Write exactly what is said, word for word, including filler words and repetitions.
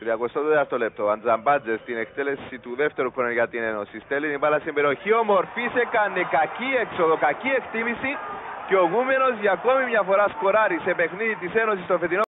τριακοστό τέταρτο λεπτό. Αντζαμπάτζε στην εκτέλεση του δεύτερου χρόνου για την Ένωση. Στέλνει η μπάλα στην περιοχή. Ο Μορφής έκανε κακή έξοδο, κακή εκτίμηση. Και ο Γούμενος για ακόμη μια φορά σκοράρει σε παιχνίδι της Ένωσης στο φετινό.